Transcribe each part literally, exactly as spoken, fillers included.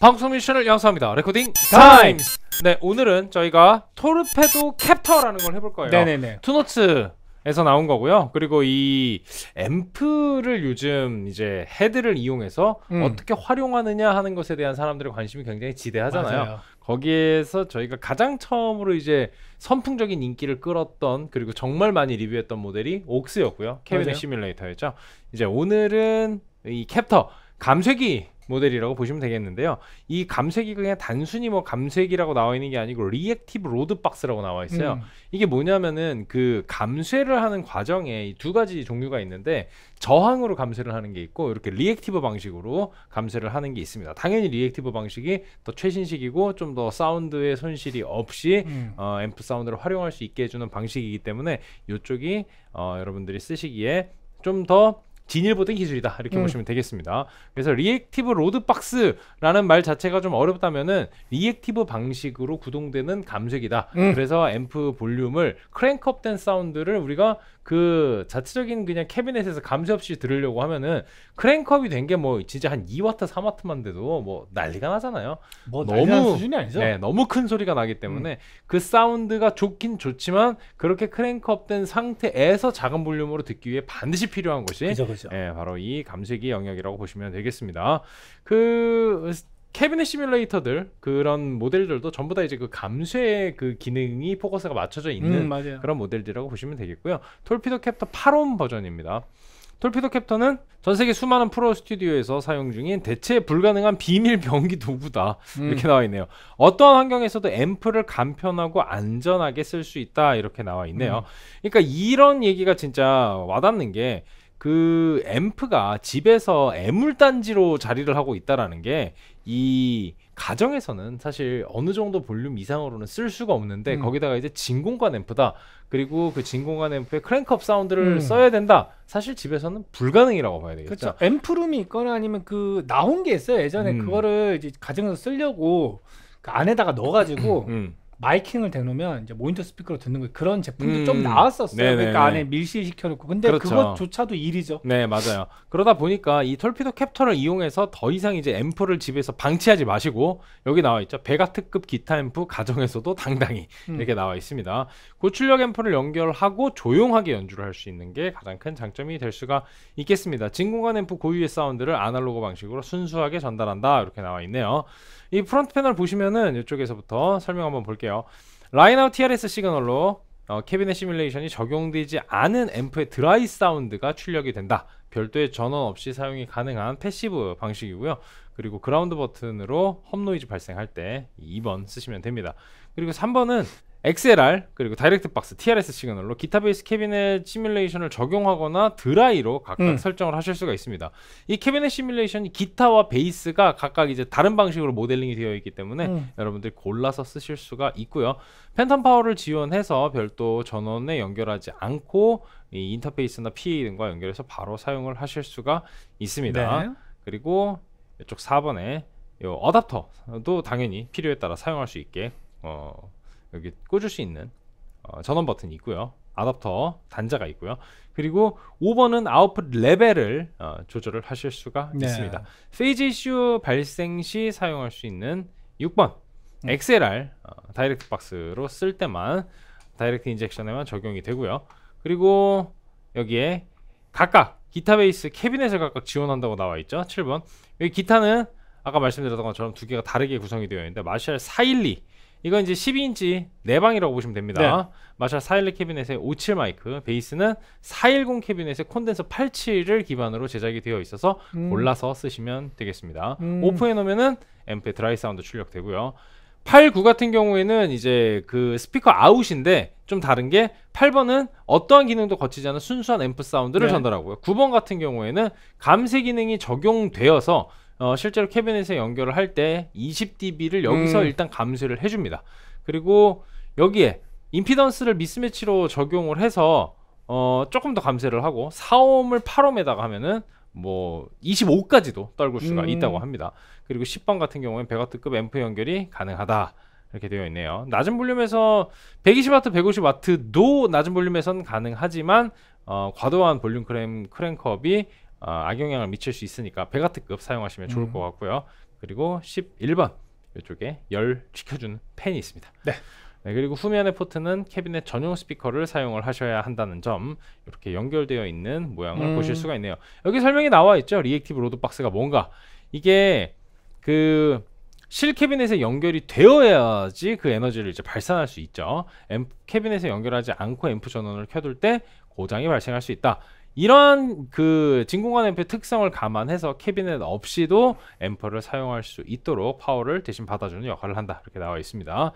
방송 미션을 양수합니다. 레코딩 타임스! 네, 오늘은 저희가 토르페도 캡터라는 걸 해볼 거예요. 네네네. 투노츠에서 나온 거고요. 그리고 이 앰프를 요즘 이제 헤드를 이용해서 음. 어떻게 활용하느냐 하는 것에 대한 사람들의 관심이 굉장히 지대하잖아요. 맞아요. 거기에서 저희가 가장 처음으로 이제 선풍적인 인기를 끌었던, 그리고 정말 많이 리뷰했던 모델이 옥스였고요. 캐비닛 시뮬레이터였죠. 이제 오늘은 이 캡터, 감쇄기 모델이라고 보시면 되겠는데요. 이 감쇄기가 그냥 단순히 뭐 감쇄기라고 나와 있는 게 아니고 리액티브 로드박스라고 나와 있어요. 음. 이게 뭐냐면은 그 감쇄를 하는 과정에 이 두 가지 종류가 있는데, 저항으로 감쇄를 하는 게 있고 이렇게 리액티브 방식으로 감쇄를 하는 게 있습니다. 당연히 리액티브 방식이 더 최신식이고 좀 더 사운드의 손실이 없이 음. 어, 앰프 사운드를 활용할 수 있게 해주는 방식이기 때문에 이쪽이 어, 여러분들이 쓰시기에 좀 더 진일보된 기술이다, 이렇게 음. 보시면 되겠습니다. 그래서 리액티브 로드박스라는 말 자체가 좀 어렵다면은 리액티브 방식으로 구동되는 감쇄기다. 음. 그래서 앰프 볼륨을 크랭크업된 사운드를 우리가 그 자체적인 그냥 캐비넷에서 감쇄 없이 들으려고 하면은 크랭크업이 된 게 뭐 진짜 한 이 와트 삼 와트만 돼도 뭐 난리가 나잖아요. 뭐 너무 난리난 수준이 아니죠? 네, 너무 큰 소리가 나기 때문에 음. 그 사운드가 좋긴 좋지만 그렇게 크랭크업된 상태에서 작은 볼륨으로 듣기 위해 반드시 필요한 것이 그죠, 그죠. 예, 바로 이 감쇄기 영역이라고 보시면 되겠습니다. 그 캐비닛 시뮬레이터들 그런 모델들도 전부 다 이제 그 감쇄의 그 기능이 포커스가 맞춰져 있는 음, 그런 모델들이라고 보시면 되겠고요. 톨피도 캡터 팔 홈 버전입니다. 톨피도 캡터는 전세계 수많은 프로 스튜디오에서 사용 중인 대체 불가능한 비밀 변기 도구다, 음. 이렇게 나와 있네요. 어떠한 환경에서도 앰프를 간편하고 안전하게 쓸 수 있다, 이렇게 나와 있네요. 음. 그러니까 이런 얘기가 진짜 와닿는 게, 그 앰프가 집에서 애물단지로 자리를 하고 있다라는 게 이 가정에서는 사실 어느 정도 볼륨 이상으로는 쓸 수가 없는데 음. 거기다가 이제 진공관 앰프다, 그리고 그 진공관 앰프에 크랭크업 사운드를 음. 써야 된다, 사실 집에서는 불가능이라고 봐야 되겠죠. 그렇죠. 앰프룸이 있거나 아니면 그 나온 게 있어요. 예전에 음. 그거를 이제 가정에서 쓰려고 그 안에다가 넣어가지고 음. 마이킹을 대놓으면 이제 모니터 스피커로 듣는 거예요. 그런 제품도 음, 좀 나왔었어요. 네네네. 그러니까 안에 밀실시켜놓고. 근데 그렇죠. 그것조차도 일이죠. 네, 맞아요. 그러다 보니까 이 톨피도 캡터를 이용해서 더 이상 이제 앰프를 집에서 방치하지 마시고, 여기 나와 있죠. 베가트급 기타 앰프 가정에서도 당당히 음. 이렇게 나와 있습니다. 고출력 앰프를 연결하고 조용하게 연주를 할 수 있는 게 가장 큰 장점이 될 수가 있겠습니다. 진공관 앰프 고유의 사운드를 아날로그 방식으로 순수하게 전달한다, 이렇게 나와 있네요. 이 프론트 패널 보시면은 이쪽에서부터 설명 한번 볼게요. 라인아웃 티 알 에스 시그널로 어, 캐비넷 시뮬레이션이 적용되지 않은 앰프의 드라이 사운드가 출력이 된다. 별도의 전원 없이 사용이 가능한 패시브 방식이고요. 그리고 그라운드 버튼으로 험노이즈 발생할 때 이 번 쓰시면 됩니다. 그리고 삼 번은 엑스 엘 알, 그리고 다이렉트 박스 티 알 에스 시그널로 기타 베이스 캐비넷 시뮬레이션을 적용하거나 드라이로 각각 음. 설정을 하실 수가 있습니다. 이 캐비넷 시뮬레이션이 기타와 베이스가 각각 이제 다른 방식으로 모델링이 되어 있기 때문에 음. 여러분들이 골라서 쓰실 수가 있고요. 팬텀 파워를 지원해서 별도 전원에 연결하지 않고 이 인터페이스나 피 에이 등과 연결해서 바로 사용을 하실 수가 있습니다. 네. 그리고 이쪽 사 번에 이 어댑터도 당연히 필요에 따라 사용할 수 있게 어 여기 꽂을 수 있는 어, 전원 버튼이 있고요. 어댑터 단자가 있고요. 그리고 오 번은 아웃풋 레벨을 어, 조절을 하실 수가 네. 있습니다. 페이즈 이슈 발생 시 사용할 수 있는 육 번 음. 엑스 엘 알 어, 다이렉트 박스로 쓸 때만 다이렉트 인젝션에만 적용이 되고요. 그리고 여기에 각각 기타 베이스 캐비넷을 각각 지원한다고 나와 있죠. 칠 번 여기 기타는 아까 말씀드렸던 것처럼 두 개가 다르게 구성이 되어 있는데 마샬 사백십이, 이건 이제 십이 인치 내방이라고 보시면 됩니다. 네. 마샬 사백십이 캐비넷의 오십칠 마이크, 베이스는 사백십 캐비넷의 콘덴서 팔십칠을 기반으로 제작이 되어 있어서 음. 골라서 쓰시면 되겠습니다. 음. 오프에 놓으면은 앰프의 드라이 사운드 출력되고요. 팔, 구 같은 경우에는 이제 그 스피커 아웃인데 좀 다른 게 팔 번은 어떠한 기능도 거치지 않은 순수한 앰프 사운드를 네. 전달하고요. 구 번 같은 경우에는 감쇄 기능이 적용되어서 어, 실제로 캐비넷에 연결을 할 때 이십 디비를 여기서 음. 일단 감쇄를 해줍니다. 그리고 여기에 임피던스를 미스매치로 적용을 해서 어, 조금 더 감쇄를 하고 사 홈을 팔 홈에다가 하면은 뭐 이십오까지도 떨굴 수가 음. 있다고 합니다. 그리고 십 번 같은 경우에는 백와트급 앰프 연결이 가능하다, 이렇게 되어 있네요. 낮은 볼륨에서 백이십 와트, 백오십 와트도 낮은 볼륨에선 가능하지만 어, 과도한 볼륨 크랭, 크랭크업이 어, 악영향을 미칠 수 있으니까 백와트급 사용하시면 좋을 음. 것 같고요. 그리고 십일 번 이쪽에 열 지켜주는 팬이 있습니다. 네. 네, 그리고 후면의 포트는 캐비넷 전용 스피커를 사용을 하셔야 한다는 점, 이렇게 연결되어 있는 모양을 음. 보실 수가 있네요. 여기 설명이 나와 있죠. 리액티브 로드박스가 뭔가, 이게 그 실 캐비넷에 연결이 되어야지 그 에너지를 이제 발산할 수 있죠. 앰프, 캐비넷에 연결하지 않고 앰프 전원을 켜둘 때 고장이 발생할 수 있다. 이런 그 진공관 앰프의 특성을 감안해서 캐비넷 없이도 앰프를 사용할 수 있도록 파워를 대신 받아주는 역할을 한다, 이렇게 나와 있습니다.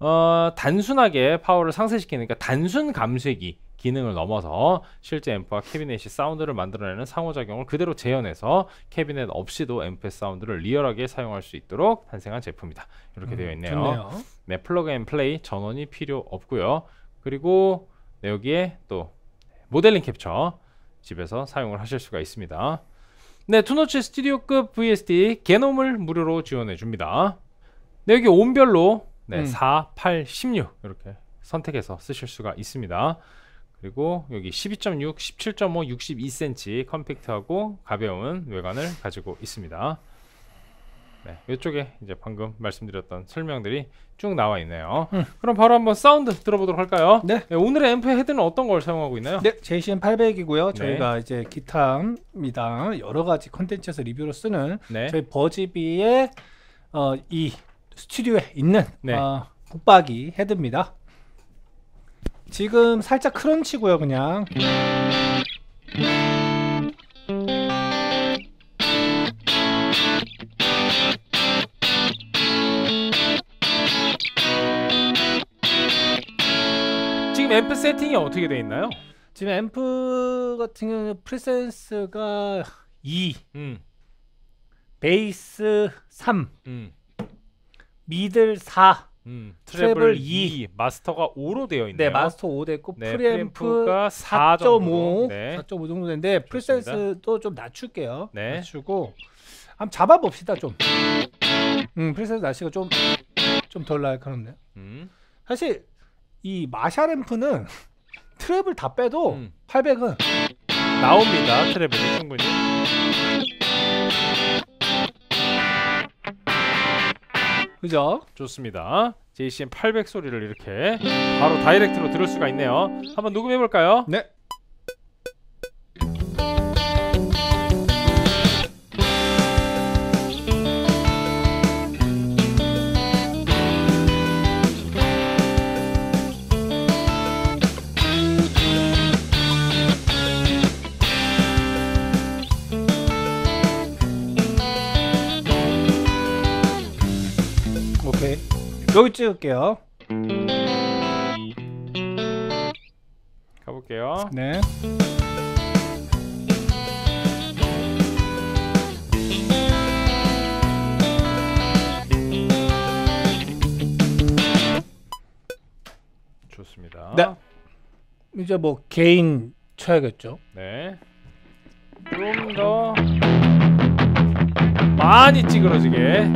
어, 단순하게 파워를 상쇄시키는, 그러니까 단순 감쇄기 기능을 넘어서 실제 앰프와 캐비넷이 사운드를 만들어내는 상호작용을 그대로 재현해서 캐비넷 없이도 앰프의 사운드를 리얼하게 사용할 수 있도록 탄생한 제품이다, 이렇게 음, 되어 있네요. 좋네요. 네, 플러그 앤 플레이, 전원이 필요 없고요. 그리고 네, 여기에 또 모델링 캡처 집에서 사용을 하실 수가 있습니다. 네, 투노치 스튜디오급 브이에스디 개놈을 무료로 지원해 줍니다. 네, 여기 온별로 네, 음. 사, 팔, 십육 이렇게 선택해서 쓰실 수가 있습니다. 그리고 여기 십이 점 육, 십칠 점 오, 육십이 센티미터 컴팩트하고 가벼운 외관을 가지고 있습니다. 네, 이쪽에 이제 방금 말씀드렸던 설명들이 쭉 나와 있네요. 음. 그럼 바로 한번 사운드 들어보도록 할까요? 네. 네, 오늘의 앰프의 헤드는 어떤 걸 사용하고 있나요? 네, 제이씨엠 팔백이고요. 저희가 네. 이제 기타입니다. 여러 가지 컨텐츠에서 리뷰로 쓰는 네. 저희 버즈비의 어, 이 스튜디오에 있는 네. 어, 붙박이 헤드입니다. 지금 살짝 크런치고요, 그냥. 지금 앰프 세팅이 어떻게 되어 있나요? 지금 앰프 같은 경우는 프리센스가 이, 음. 베이스 삼, 음. 미들 사, 음, 트래블, 트래블 이, 이, 마스터가 오로 되어 있네요. 네, 마스터 오 됐고 네, 프리앰프가 사 점 오, 네. 사 점 오 정도 되는데 프리셋도 좀 낮출게요. 네. 낮추고 한번 잡아봅시다, 좀. 음, 프리셋 날씨가 좀 좀 덜 날카롭네요. 음. 사실 이 마샬 앰프는 트래블 다 빼도 음. 팔백은 나옵니다. 트래블이 충분히. 그죠? 좋습니다. 제이씨엠 팔백 소리를 이렇게 바로 다이렉트로 들을 수가 있네요. 한번 녹음해볼까요? 네. 여기 찍을게요. 가볼게요. 네. 좋습니다. 네. 이제 뭐 게인 쳐야겠죠. 네. 좀 더 많이 찌그러지게.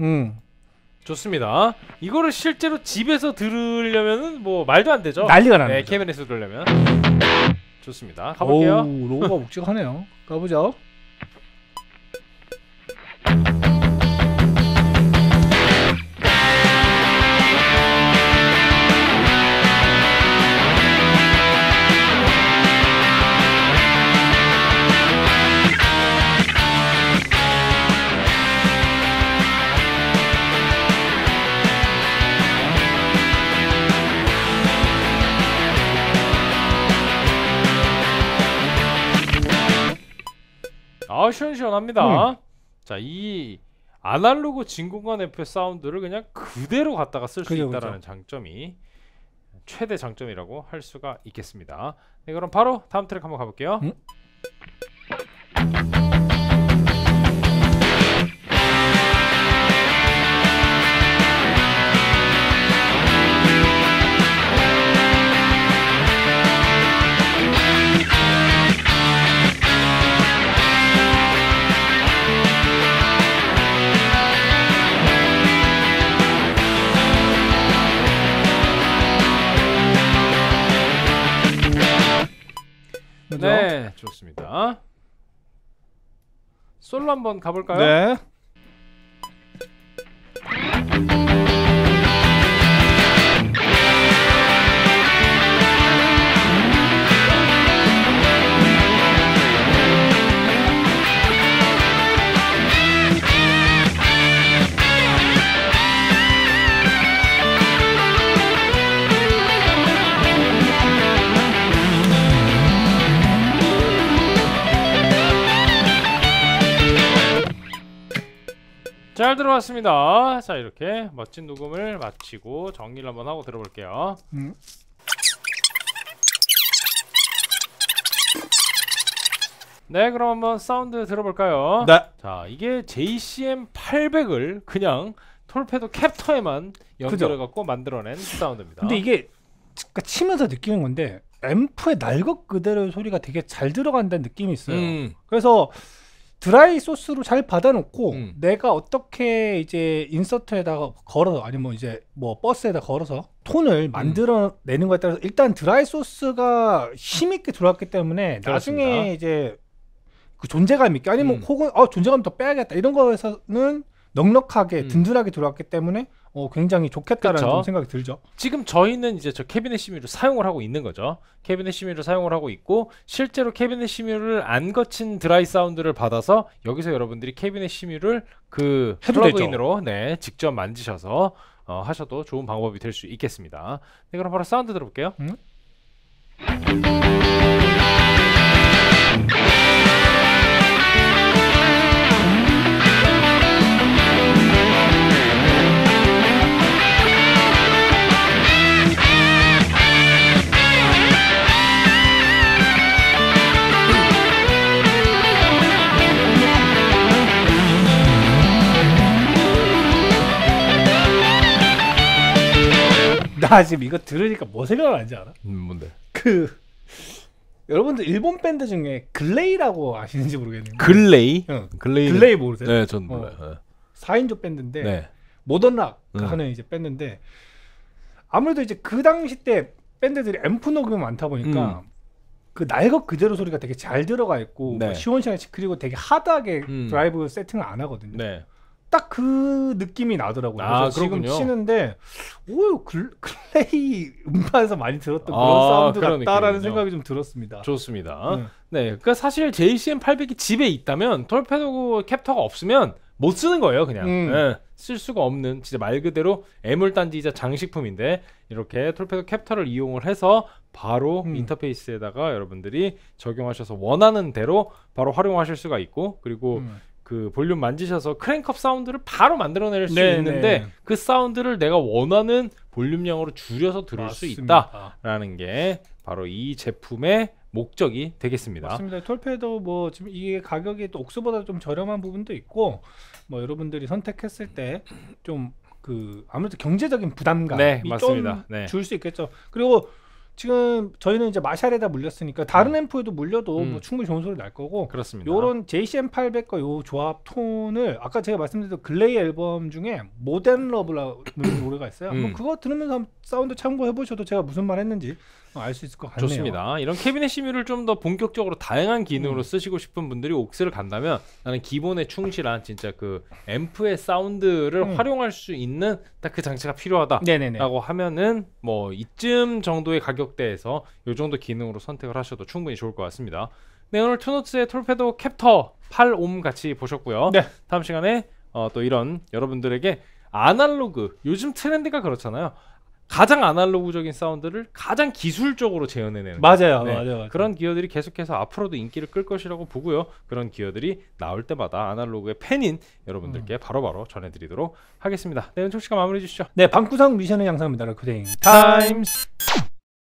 음. 좋습니다. 이거를 실제로 집에서 들으려면은 뭐 말도 안 되죠. 난리가 납니다. 네, 캐비넷에서 들으려면. 좋습니다. 가볼게요. 오, 로고가 묵직하네요. 가보죠. 아, 시원시원합니다. 음. 자, 이 아날로그 진공관 앰프의 사운드를 그냥 그대로 갖다가 쓸 수 있다는 라 장점이 최대 장점이라고 할 수가 있겠습니다. 네, 그럼 바로 다음 트랙 한번 가볼게요. 음? 네, 좋습니다. 솔로 한번 가볼까요? 네. 잘 들어봤습니다. 자, 이렇게 멋진 녹음을 마치고 정리를 한번 하고 들어볼게요. 음. 네, 그럼 한번 사운드 들어볼까요? 네. 자, 이게 제이씨엠 팔백을 그냥 톨페도 캡터에만 연결해갖고 만들어낸 사운드입니다. 근데 이게 치면서 느끼는 건데 앰프의 날것 그대로의 소리가 되게 잘 들어간다는 느낌이 있어요. 음. 그래서 드라이 소스로 잘 받아놓고 음. 내가 어떻게 이제 인서트에다가 걸어서 아니면 이제 뭐 버스에다 걸어서 톤을 만들어내는 거에 따라서 일단 드라이 소스가 힘있게 들어왔기 때문에 그렇습니다. 나중에 이제 그 존재감 있게 아니면 음. 혹은 어, 존재감 더 빼야겠다 이런 거에서는 넉넉하게 음. 든든하게 들어왔기 때문에 어, 굉장히 좋겠다라는 생각이 들죠. 지금 저희는 이제 저 캐비넷 시뮬을 사용을 하고 있는 거죠. 캐비넷 시뮬을 사용을 하고 있고 실제로 캐비넷 시뮬을 안 거친 드라이 사운드를 받아서 여기서 여러분들이 캐비넷 시뮬을 그 플러그인으로 네, 직접 만지셔서 어, 하셔도 좋은 방법이 될 수 있겠습니다. 네, 그럼 바로 사운드 들어볼게요. 음? 나 지금 이거 들으니까 뭐 생각나는지 알아? 음, 뭔데? 그 여러분들 일본 밴드 중에 글레이라고 아시는지 모르겠는데 글레이? 응. 글레이는... 글레이 모르세요? 네, 전 몰라요. 어, 사인조 밴드인데 네. 모던락 음. 하는 이제 밴드인데 아무래도 이제 그 당시 때 밴드들이 앰프 녹음이 많다 보니까 음. 그 날것 그대로 소리가 되게 잘 들어가 있고 네. 뭐 시원시원하게 그리고 되게 하드하게 음. 드라이브 세팅을 안 하거든요. 네. 딱 그 느낌이 나더라고요. 아, 그래서 지금 치는데 오 글레이 음반에서 많이 들었던 그런 아, 사운드 같다라는 생각이 좀 들었습니다. 좋습니다. 네, 네 그러니까 사실 제이씨엠 팔백이 집에 있다면 톨페도 캡터가 없으면 못 쓰는 거예요. 그냥 음. 네, 쓸 수가 없는 진짜 말 그대로 애물단지이자 장식품인데 이렇게 톨페도 캡터를 이용을 해서 바로 음. 인터페이스에다가 여러분들이 적용하셔서 원하는 대로 바로 활용하실 수가 있고 그리고 음. 그 볼륨 만지셔서 크랭크업 사운드를 바로 만들어낼 수 네네. 있는데 그 사운드를 내가 원하는 볼륨량으로 줄여서 들을 맞습니다. 수 있다라는 게 바로 이 제품의 목적이 되겠습니다. 맞습니다. 톨페도 뭐 지금 이게 가격이 또 옥스보다 좀 저렴한 부분도 있고 뭐 여러분들이 선택했을 때 좀 그 아무래도 경제적인 부담감이 네, 좀 줄 수 네. 있겠죠. 그리고 지금 저희는 이제 마샬에다 물렸으니까 다른 앰프에도 물려도 음. 뭐 충분히 좋은 소리 날 거고 그렇습니다. 요런 제이씨엠 팔백과 요 조합 톤을 아까 제가 말씀드렸던 글레이 앨범 중에 모던 러브라는 노래가 있어요. 음. 한번 그거 들으면서 한번 사운드 참고해 보셔도 제가 무슨 말 했는지 알 수 있을 것 같네요. 좋습니다. 이런 캐비넷 시뮬을 좀 더 본격적으로 다양한 기능으로 음. 쓰시고 싶은 분들이 옥스를 간다면 나는 기본에 충실한 진짜 그 앰프의 사운드를 음. 활용할 수 있는 딱 그 장치가 필요하다 네네네. 라고 하면은 뭐 이쯤 정도의 가격대에서 이 정도 기능으로 선택을 하셔도 충분히 좋을 것 같습니다. 네, 오늘 투노츠의 톨페도 캡터 팔 옴 같이 보셨고요. 네. 다음 시간에 어, 또 이런 여러분들에게 아날로그 요즘 트렌드가 그렇잖아요. 가장 아날로그적인 사운드를 가장 기술적으로 재현해내는 맞아요, 네. 맞아요, 맞아요. 그런 기어들이 계속해서 앞으로도 인기를 끌 것이라고 보고요. 그런 기어들이 나올 때마다 아날로그의 팬인 여러분들께 바로바로 음. 바로 전해드리도록 하겠습니다. 네, 은총 씨가 마무리해 주시죠. 네, 방구석 미션의 양상입니다. 레코딩 타임스.